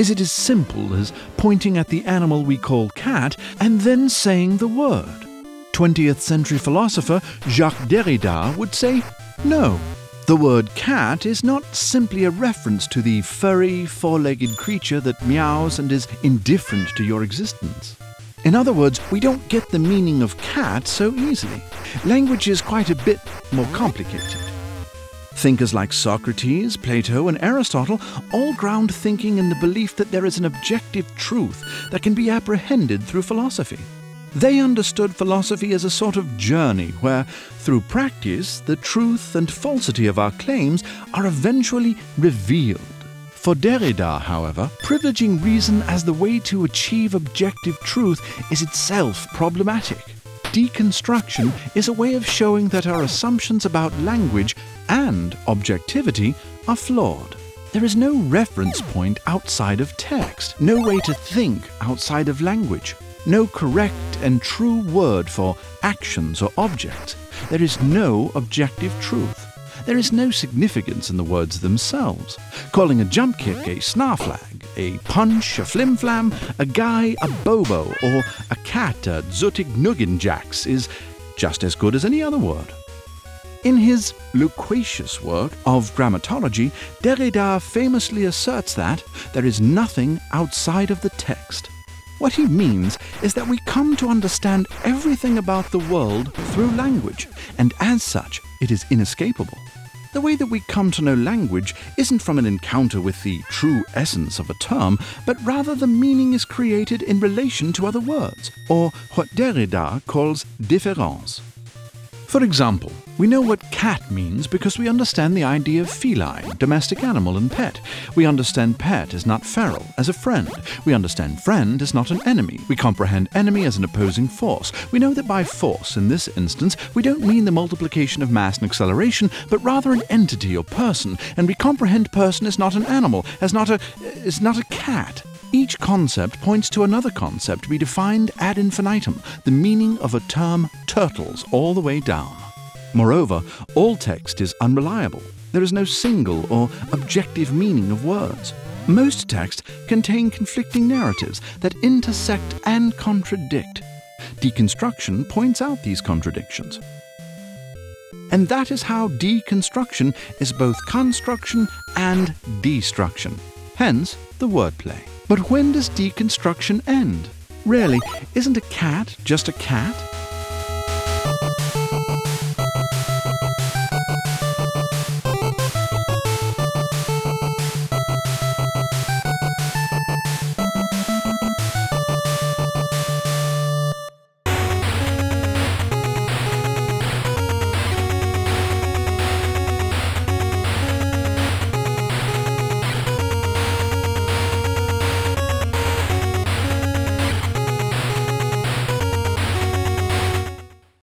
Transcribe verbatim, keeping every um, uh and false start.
Is it as simple as pointing at the animal we call cat and then saying the word? twentieth century philosopher Jacques Derrida would say no. The word cat is not simply a reference to the furry, four-legged creature that meows and is indifferent to your existence. In other words, we don't get the meaning of cat so easily. Language is quite a bit more complicated. Thinkers like Socrates, Plato, and Aristotle all ground thinking in the belief that there is an objective truth that can be apprehended through philosophy. They understood philosophy as a sort of journey where, through practice, the truth and falsity of our claims are eventually revealed. For Derrida, however, privileging reason as the way to achieve objective truth is itself problematic. Deconstruction is a way of showing that our assumptions about language and objectivity are flawed. There is no reference point outside of text, no way to think outside of language, no correct and true word for actions or objects. There is no objective truth. There is no significance in the words themselves. Calling a jump kick a snarflag, a punch a flimflam, a guy a bobo, or a cat a zuttignuggenjacks is just as good as any other word. In his loquacious work of grammatology, Derrida famously asserts that there is nothing outside of the text. What he means is that we come to understand everything about the world through language, and as such, it is inescapable. The way that we come to know language isn't from an encounter with the true essence of a term, but rather the meaning is created in relation to other words, or what Derrida calls différence. For example, we know what cat means because we understand the idea of feline, domestic animal, and pet. We understand pet as not feral, as a friend. We understand friend as not an enemy. We comprehend enemy as an opposing force. We know that by force, in this instance, we don't mean the multiplication of mass and acceleration, but rather an entity or person, and we comprehend person as not an animal, as not a, as not a cat. Each concept points to another concept to be defined ad infinitum, the meaning of a term turtles all the way down. Moreover, all text is unreliable. There is no single or objective meaning of words. Most texts contain conflicting narratives that intersect and contradict. Deconstruction points out these contradictions. And that is how deconstruction is both construction and destruction, hence the wordplay. But when does deconstruction end? Really, isn't a cat just a cat?